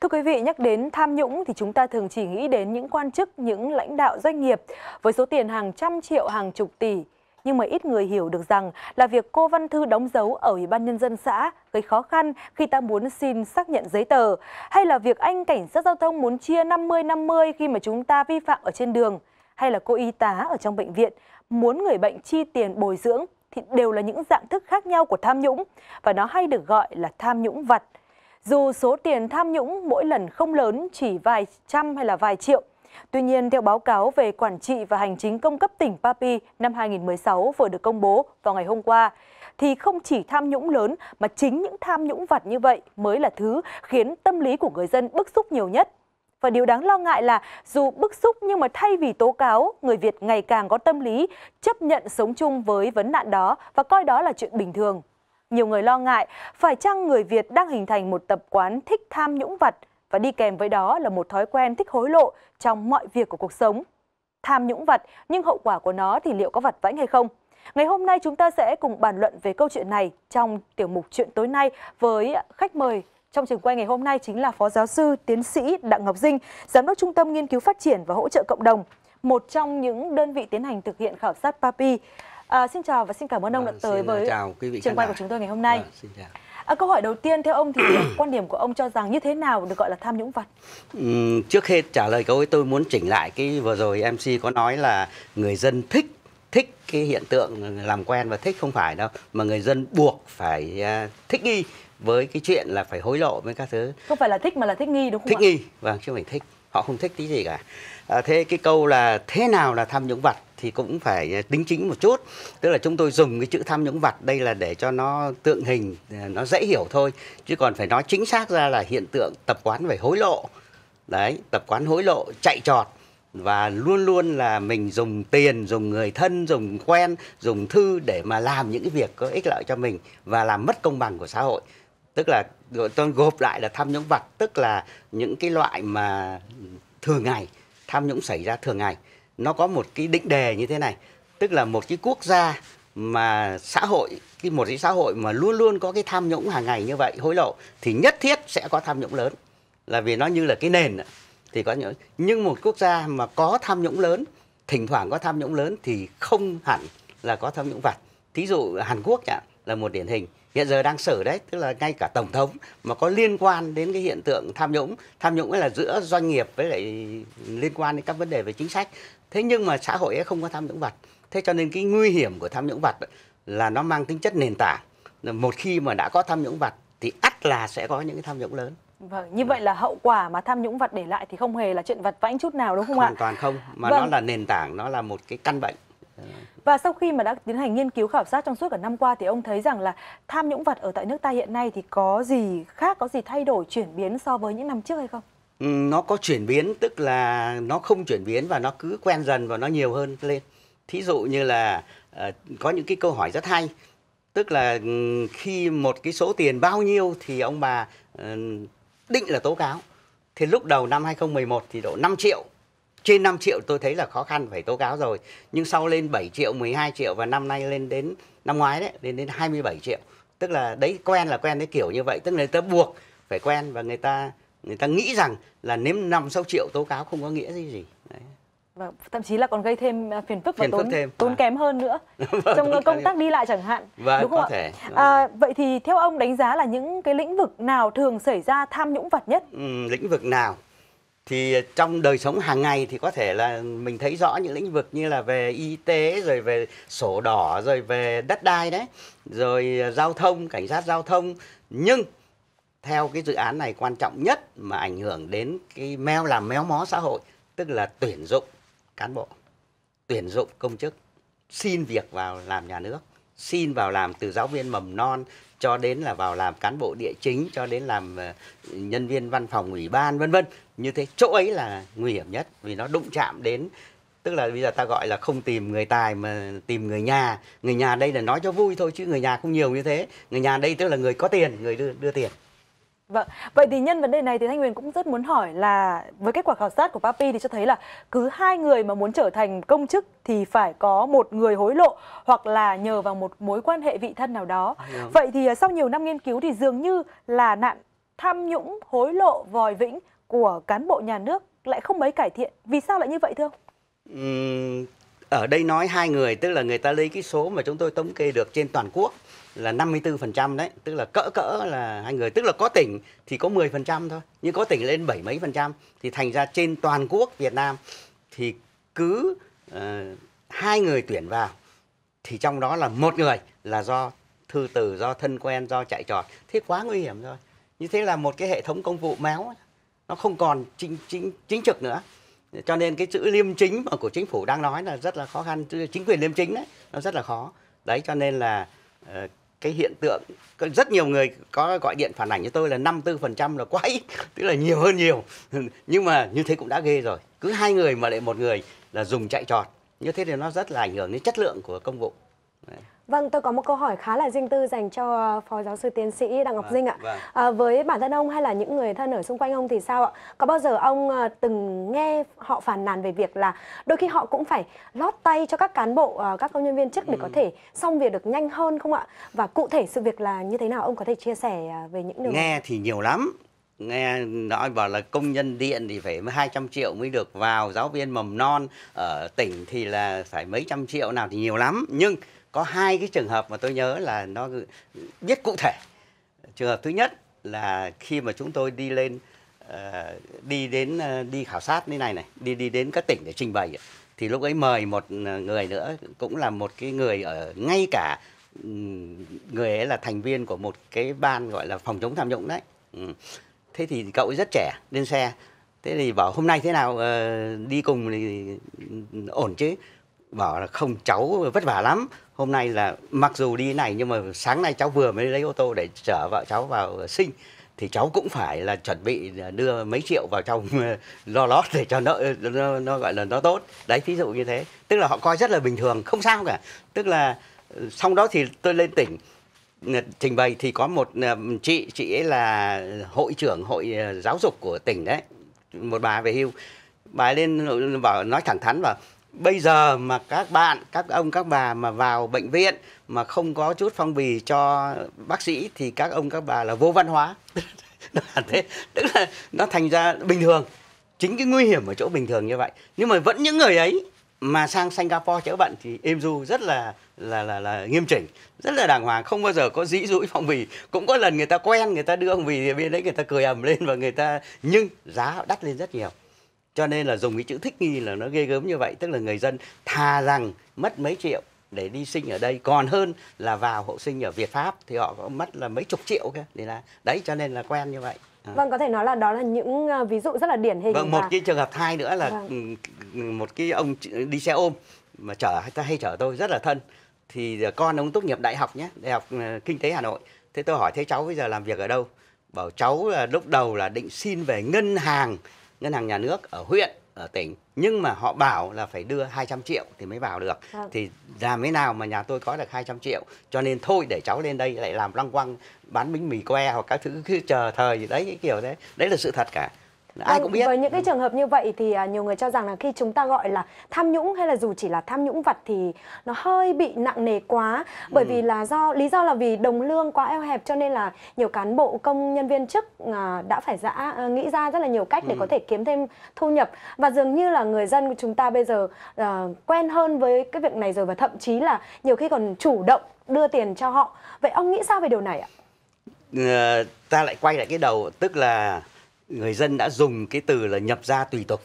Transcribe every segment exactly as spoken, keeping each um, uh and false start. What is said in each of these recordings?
Thưa quý vị, nhắc đến tham nhũng thì chúng ta thường chỉ nghĩ đến những quan chức, những lãnh đạo doanh nghiệp với số tiền hàng trăm triệu, hàng chục tỷ. Nhưng mà ít người hiểu được rằng là việc cô Văn Thư đóng dấu ở Ủy ban Nhân dân xã gây khó khăn khi ta muốn xin xác nhận giấy tờ, hay là việc anh cảnh sát giao thông muốn chia năm mươi năm mươi khi mà chúng ta vi phạm ở trên đường, hay là cô y tá ở trong bệnh viện muốn người bệnh chi tiền bồi dưỡng, thì đều là những dạng thức khác nhau của tham nhũng, và nó hay được gọi là tham nhũng vặt. Dù số tiền tham nhũng mỗi lần không lớn, chỉ vài trăm hay là vài triệu, tuy nhiên, theo báo cáo về quản trị và hành chính công cấp tỉnh Papi năm hai nghìn không trăm mười sáu vừa được công bố vào ngày hôm qua, thì không chỉ tham nhũng lớn mà chính những tham nhũng vặt như vậy mới là thứ khiến tâm lý của người dân bức xúc nhiều nhất. Và điều đáng lo ngại là dù bức xúc nhưng mà thay vì tố cáo, người Việt ngày càng có tâm lý chấp nhận sống chung với vấn nạn đó và coi đó là chuyện bình thường. Nhiều người lo ngại phải chăng người Việt đang hình thành một tập quán thích tham nhũng vặt, và đi kèm với đó là một thói quen thích hối lộ trong mọi việc của cuộc sống. Tham nhũng vặt, nhưng hậu quả của nó thì liệu có vặt vãnh hay không? Ngày hôm nay chúng ta sẽ cùng bàn luận về câu chuyện này trong tiểu mục Chuyện tối nay với khách mời trong trường quay ngày hôm nay chính là Phó Giáo sư Tiến sĩ Đặng Ngọc Dinh, Giám đốc Trung tâm Nghiên cứu Phát triển và Hỗ trợ Cộng đồng, một trong những đơn vị tiến hành thực hiện khảo sát Papi. À, xin chào và xin cảm ơn ông đã tới với trường quay của chúng tôi ngày hôm nay. Xin chào. À, câu hỏi đầu tiên theo ông thì quan điểm của ông cho rằng như thế nào được gọi là tham nhũng vặt? Ừ, trước hết trả lời câu ấy tôi muốn chỉnh lại cái vừa rồi em xê có nói là người dân thích thích cái hiện tượng làm quen và thích, không phải đâu, mà người dân buộc phải uh, thích nghi với cái chuyện là phải hối lộ với các thứ. Không phải là thích mà là thích nghi, đúng không? Thích nghi, vâng, chứ không phải thích. Họ không thích tí gì cả. À, thế cái câu là thế nào là tham nhũng vặt thì cũng phải tính chính một chút. Tức là chúng tôi dùng cái chữ tham nhũng vặt đây là để cho nó tượng hình, nó dễ hiểu thôi. Chứ còn phải nói chính xác ra là hiện tượng tập quán về hối lộ. Đấy, tập quán hối lộ, chạy trọt. Và luôn luôn là mình dùng tiền, dùng người thân, dùng quen, dùng thư để mà làm những cái việc có ích lợi cho mình và làm mất công bằng của xã hội. Tức là tôi gộp lại là tham nhũng vặt, tức là những cái loại mà thường ngày, tham nhũng xảy ra thường ngày. Nó có một cái định đề như thế này, tức là một cái quốc gia mà xã hội, cái một cái xã hội mà luôn luôn có cái tham nhũng hàng ngày như vậy, hối lộ, thì nhất thiết sẽ có tham nhũng lớn, là vì nó như là cái nền thì có những. Nhưng một quốc gia mà có tham nhũng lớn, thỉnh thoảng có tham nhũng lớn thì không hẳn là có tham nhũng vặt. Thí dụ Hàn Quốc nhỉ, là một điển hình. Hiện giờ đang xử đấy, tức là ngay cả tổng thống mà có liên quan đến cái hiện tượng tham nhũng, tham nhũng là giữa doanh nghiệp với lại liên quan đến các vấn đề về chính sách. Thế nhưng mà xã hội ấy không có tham nhũng vặt. Thế cho nên cái nguy hiểm của tham nhũng vặt là nó mang tính chất nền tảng. Một khi mà đã có tham nhũng vặt thì ắt là sẽ có những cái tham nhũng lớn. Vâng, như vậy là hậu quả mà tham nhũng vặt để lại thì không hề là chuyện vặt vãnh chút nào, đúng không ạ? Hoàn toàn không, mà vâng, nó là nền tảng, nó là một cái căn bệnh. Và sau khi mà đã tiến hành nghiên cứu khảo sát trong suốt cả năm qua thì ông thấy rằng là tham nhũng vặt ở tại nước ta hiện nay thì có gì khác, có gì thay đổi, chuyển biến so với những năm trước hay không? Ừ, nó có chuyển biến, tức là nó không chuyển biến và nó cứ quen dần và nó nhiều hơn lên. Thí dụ như là uh, có những cái câu hỏi rất hay, tức là um, khi một cái số tiền bao nhiêu thì ông bà uh, định là tố cáo. Thì lúc đầu năm hai nghìn không trăm mười một thì độ năm triệu. Trên năm triệu tôi thấy là khó khăn phải tố cáo rồi. Nhưng sau lên bảy triệu, mười hai triệu và năm nay lên đến, năm ngoái đấy, lên đến hai mươi bảy triệu. Tức là đấy, quen là quen cái kiểu như vậy. Tức là người ta buộc phải quen và người ta người ta nghĩ rằng là nếu năm sáu triệu tố cáo không có nghĩa gì gì. Đấy. Và thậm chí là còn gây thêm phiền phức và tốn, thêm. tốn à. kém hơn nữa trong công tác đi lại chẳng hạn. Và đúng không ạ? Thể, đúng à, vậy thì theo ông đánh giá là những cái lĩnh vực nào thường xảy ra tham nhũng vặt nhất? Ừ, lĩnh vực nào? Thì trong đời sống hàng ngày thì có thể là mình thấy rõ những lĩnh vực như là về y tế, rồi về sổ đỏ, rồi về đất đai đấy, rồi giao thông, cảnh sát giao thông. Nhưng theo cái dự án này quan trọng nhất mà ảnh hưởng đến cái meo làm méo mó xã hội, tức là tuyển dụng cán bộ, tuyển dụng công chức, xin việc vào làm nhà nước, xin vào làm từ giáo viên mầm non cho đến là vào làm cán bộ địa chính, cho đến làm nhân viên văn phòng ủy ban, vân vân. Như thế chỗ ấy là nguy hiểm nhất vì nó đụng chạm đến, tức là bây giờ ta gọi là không tìm người tài mà tìm người nhà. Người nhà đây là nói cho vui thôi chứ người nhà không nhiều như thế. Người nhà đây tức là người có tiền, người đưa, đưa tiền. Vâng, vậy thì nhân vấn đề này thì Thanh Huyền cũng rất muốn hỏi là với kết quả khảo sát của Papi thì cho thấy là cứ hai người mà muốn trở thành công chức thì phải có một người hối lộ hoặc là nhờ vào một mối quan hệ vị thân nào đó. Vậy thì sau nhiều năm nghiên cứu thì dường như là nạn tham nhũng, hối lộ, vòi vĩnh của cán bộ nhà nước lại không mấy cải thiện. Vì sao lại như vậy thưa ông? Uhm, ở đây nói hai người, tức là người ta lấy cái số mà chúng tôi thống kê được trên toàn quốc là năm mươi tư phần trăm đấy, tức là cỡ cỡ là hai người, tức là có tỉnh thì có mười phần trăm thôi, nhưng có tỉnh lên bảy mấy phần trăm, thì thành ra trên toàn quốc Việt Nam thì cứ uh, hai người tuyển vào thì trong đó là một người là do thư từ, do thân quen, do chạy trọt. Thế quá nguy hiểm rồi. Như thế là một cái hệ thống công vụ méo, nó không còn chính chính chính trực nữa. Cho nên cái chữ liêm chính mà của chính phủ đang nói là rất là khó khăn, chính quyền liêm chính đấy, nó rất là khó. Đấy cho nên là uh, cái hiện tượng, rất nhiều người có gọi điện phản ảnh cho tôi là năm mươi tư phần trăm là quá ít, tức là nhiều hơn nhiều. Nhưng mà như thế cũng đã ghê rồi. Cứ hai người mà lại một người là dùng chạy trọt. Như thế thì nó rất là ảnh hưởng đến chất lượng của công vụ. Đấy. Vâng, tôi có một câu hỏi khá là riêng tư dành cho Phó Giáo sư Tiến sĩ Đặng Ngọc vâng, Dinh ạ. Vâng. À, với bản thân ông hay là những người thân ở xung quanh ông thì sao ạ? Có bao giờ ông từng nghe họ phàn nàn về việc là đôi khi họ cũng phải lót tay cho các cán bộ, các công nhân viên chức để ừ. có thể xong việc được nhanh hơn không ạ? Và cụ thể sự việc là như thế nào, ông có thể chia sẻ về những điều nghe này? Thì nhiều lắm. Nghe nói bảo là công nhân điện thì phải hai trăm triệu mới được vào, giáo viên mầm non ở tỉnh thì là phải mấy trăm triệu, nào thì nhiều lắm. Nhưng có hai cái trường hợp mà tôi nhớ là nó biết cụ thể. Trường hợp thứ nhất là khi mà chúng tôi đi lên đi đến đi khảo sát như này này, đi đi đến các tỉnh để trình bày, thì lúc ấy mời một người nữa, cũng là một cái người ở ngay cả người ấy là thành viên của một cái ban gọi là phòng chống tham nhũng đấy. Thế thì cậu ấy rất trẻ, lên xe, thế thì bảo hôm nay thế nào, đi cùng thì ổn chứ? Bảo là không, cháu vất vả lắm. Hôm nay là mặc dù đi này nhưng mà sáng nay cháu vừa mới lấy ô tô để chở vợ cháu vào sinh, thì cháu cũng phải là chuẩn bị đưa mấy triệu vào trong lo lót để cho nó, nó, nó gọi là nó tốt. Đấy, ví dụ như thế. Tức là họ coi rất là bình thường, không sao cả. Tức là xong đó thì tôi lên tỉnh trình bày thì có một chị, chị ấy là hội trưởng hội giáo dục của tỉnh đấy, một bà về hưu. Bà ấy lên bảo, nói thẳng thắn là bây giờ mà các bạn, các ông, các bà mà vào bệnh viện mà không có chút phong bì cho bác sĩ thì các ông, các bà là vô văn hóa. Thế, tức là nó thành ra bình thường. Chính cái nguy hiểm ở chỗ bình thường như vậy. Nhưng mà vẫn những người ấy mà sang Singapore chữa bệnh thì êm du, rất là là là là nghiêm chỉnh, rất là đàng hoàng, không bao giờ có dĩ dũi phong bì. Cũng có lần người ta quen, người ta đưa phong bì thì bên đấy người ta cười ầm lên và người ta, nhưng giá đắt lên rất nhiều. Cho nên là dùng cái chữ thích nghi là nó ghê gớm như vậy. Tức là người dân thà rằng mất mấy triệu để đi sinh ở đây còn hơn là vào hộ sinh ở Việt Pháp thì họ có mất là mấy chục triệu kia. Thì là đấy, cho nên là quen như vậy. À. Vâng, có thể nói là đó là những ví dụ rất là điển hình. Vâng, một và... cái trường hợp hai nữa là vâng. một cái ông đi xe ôm mà chở hay chở tôi rất là thân, thì con ông tốt nghiệp đại học nhé, Đại học Kinh tế Hà Nội. Thế tôi hỏi thế cháu bây giờ làm việc ở đâu? Bảo cháu là lúc đầu là định xin về ngân hàng ngân hàng nhà nước ở huyện, ở tỉnh, nhưng mà họ bảo là phải đưa hai trăm triệu thì mới vào được. À. Thì làm thế nào mà nhà tôi có được hai trăm triệu, cho nên thôi để cháu lên đây lại làm lăng quăng, bán bánh mì que hoặc các thứ cứ chờ thời gì đấy, cái kiểu đấy. Đấy là sự thật cả. Ai cũng biết. Với những cái trường hợp như vậy thì nhiều người cho rằng là khi chúng ta gọi là tham nhũng hay là dù chỉ là tham nhũng vặt thì nó hơi bị nặng nề quá, bởi ừ. vì là do lý do là vì đồng lương quá eo hẹp, cho nên là nhiều cán bộ công nhân viên chức đã phải dã nghĩ ra rất là nhiều cách để ừ. có thể kiếm thêm thu nhập, và dường như là người dân của chúng ta bây giờ uh, quen hơn với cái việc này rồi, và thậm chí là nhiều khi còn chủ động đưa tiền cho họ. Vậy ông nghĩ sao về điều này ạ? Ừ, ta lại quay lại cái đầu, tức là người dân đã dùng cái từ là nhập gia tùy tục,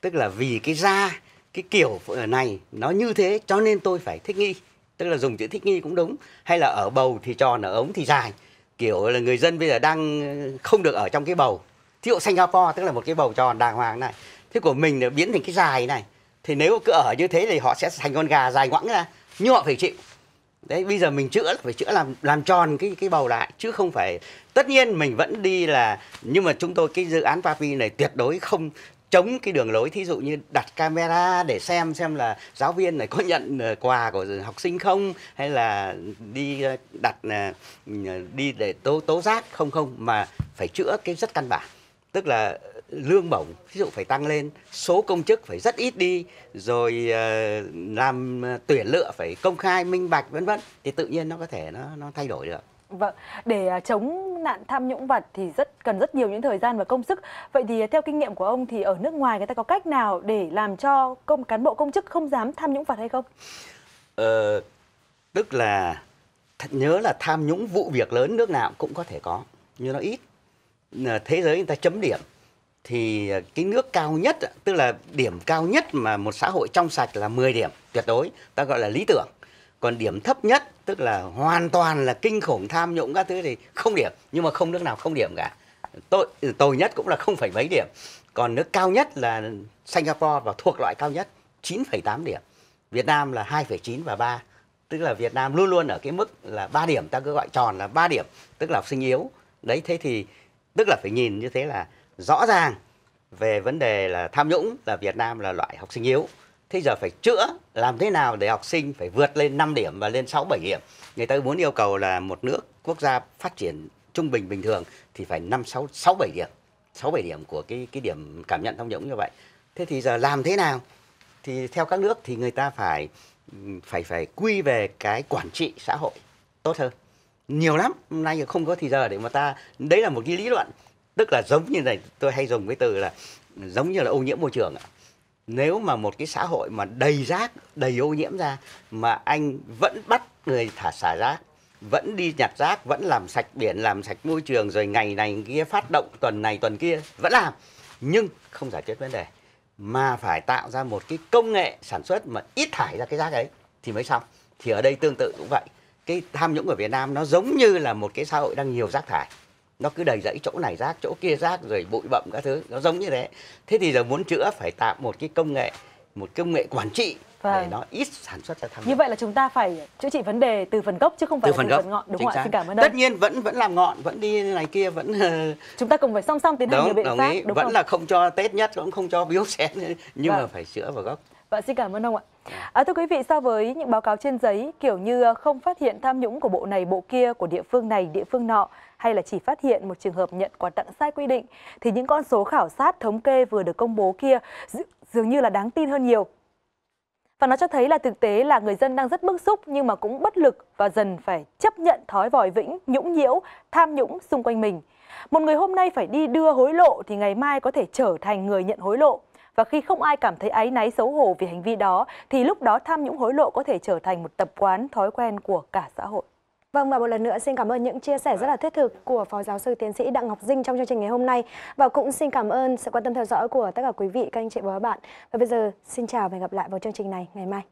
tức là vì cái gia, cái kiểu này nó như thế cho nên tôi phải thích nghi. Tức là dùng chữ thích nghi cũng đúng, hay là ở bầu thì tròn, ở ống thì dài. Kiểu là người dân bây giờ đang không được ở trong cái bầu. Thí dụ Singapore tức là một cái bầu tròn đàng hoàng này, thế của mình là biến thành cái dài này. Thì nếu cứ ở như thế thì họ sẽ thành con gà dài ngoẵng ra, nhưng họ phải chịu. Đấy, bây giờ mình chữa phải chữa làm làm tròn cái cái bầu lại, chứ không phải. Tất nhiên mình vẫn đi là, nhưng mà chúng tôi cái dự án PAPI này tuyệt đối không chống cái đường lối, thí dụ như đặt camera để xem xem là giáo viên này có nhận quà của học sinh không, hay là đi đặt đi để tố tố giác không không mà phải chữa cái rất căn bản. Tức là lương bổng ví dụ phải tăng lên, số công chức phải rất ít đi, rồi làm tuyển lựa phải công khai minh bạch vân vân, thì tự nhiên nó có thể nó nó thay đổi được. Vâng, để chống nạn tham nhũng vặt thì rất cần rất nhiều những thời gian và công sức. Vậy thì theo kinh nghiệm của ông thì ở nước ngoài người ta có cách nào để làm cho công cán bộ công chức không dám tham nhũng vặt hay không? Ờ, tức là nhớ là tham nhũng vụ việc lớn nước nào cũng có thể có, nhưng nó ít. Thế giới người ta chấm điểm thì cái nước cao nhất, tức là điểm cao nhất mà một xã hội trong sạch là mười điểm tuyệt đối, ta gọi là lý tưởng. Còn điểm thấp nhất, tức là hoàn toàn là kinh khủng tham nhũng các thứ thì không điểm, nhưng mà không nước nào không điểm cả. Tội, tồi nhất cũng là không phải mấy điểm. Còn nước cao nhất là Singapore và thuộc loại cao nhất, chín phẩy tám điểm. Việt Nam là hai phẩy chín và ba. Tức là Việt Nam luôn luôn ở cái mức là ba điểm, ta cứ gọi tròn là ba điểm, tức là học sinh yếu. Đấy, thế thì tức là phải nhìn như thế là rõ ràng về vấn đề là tham nhũng là Việt Nam là loại học sinh yếu. Thế giờ phải chữa làm thế nào để học sinh phải vượt lên năm điểm và lên sáu bảy điểm. Người ta muốn yêu cầu là một nước quốc gia phát triển trung bình bình thường thì phải năm sáu bảy điểm. sáu bảy điểm của cái cái điểm cảm nhận tham nhũng như vậy. Thế thì giờ làm thế nào? Thì theo các nước thì người ta phải phải phải quy về cái quản trị xã hội tốt hơn. Nhiều lắm, hôm nay không có thì giờ để mà ta, đấy là một cái lý luận, tức là giống như này, tôi hay dùng cái từ là giống như là ô nhiễm môi trường. Nếu mà một cái xã hội mà đầy rác, đầy ô nhiễm ra mà anh vẫn bắt người thả xả rác, vẫn đi nhặt rác, vẫn làm sạch biển, làm sạch môi trường, rồi ngày này kia phát động, tuần này tuần kia vẫn làm, nhưng không giải quyết vấn đề, mà phải tạo ra một cái công nghệ sản xuất mà ít thải ra cái rác ấy thì mới xong. Thì ở đây tương tự cũng vậy, cái tham nhũng ở Việt Nam nó giống như là một cái xã hội đang nhiều rác thải, nó cứ đầy rẫy chỗ này rác, chỗ kia rác, rồi bụi bặm các thứ, nó giống như thế. Thế thì giờ muốn chữa phải tạo một cái công nghệ, một công nghệ quản trị vâng. để nó ít sản xuất ra tham nhũng. Như vậy là chúng ta phải chữa trị vấn đề từ phần gốc chứ không phải từ, là phần, từ gốc. phần ngọn, đúng không ạ? Xin cảm ơn. Tất đây. nhiên vẫn vẫn làm ngọn, vẫn đi này kia, vẫn chúng ta cùng phải song song tiến hành nhiều biện pháp, ý. đúng vẫn không? Vẫn là không cho Tết nhất, cũng không cho biếu xén, nhưng vâng. mà phải chữa vào gốc. Vâng, xin cảm ơn ông ạ. À, thưa quý vị, so với những báo cáo trên giấy kiểu như không phát hiện tham nhũng của bộ này bộ kia, của địa phương này địa phương nọ, hay là chỉ phát hiện một trường hợp nhận quà tặng sai quy định, thì những con số khảo sát thống kê vừa được công bố kia dường như là đáng tin hơn nhiều. Và nó cho thấy là thực tế là người dân đang rất bức xúc nhưng mà cũng bất lực và dần phải chấp nhận thói vòi vĩnh, nhũng nhiễu, tham nhũng xung quanh mình. Một người hôm nay phải đi đưa hối lộ thì ngày mai có thể trở thành người nhận hối lộ. Và khi không ai cảm thấy áy náy xấu hổ vì hành vi đó thì lúc đó tham nhũng hối lộ có thể trở thành một tập quán thói quen của cả xã hội. Vâng, và một lần nữa xin cảm ơn những chia sẻ rất là thiết thực của Phó Giáo sư Tiến sĩ Đặng Ngọc Dinh trong chương trình ngày hôm nay. Và cũng xin cảm ơn sự quan tâm theo dõi của tất cả quý vị, các anh chị và các bạn. Và bây giờ xin chào và hẹn gặp lại vào chương trình này ngày mai.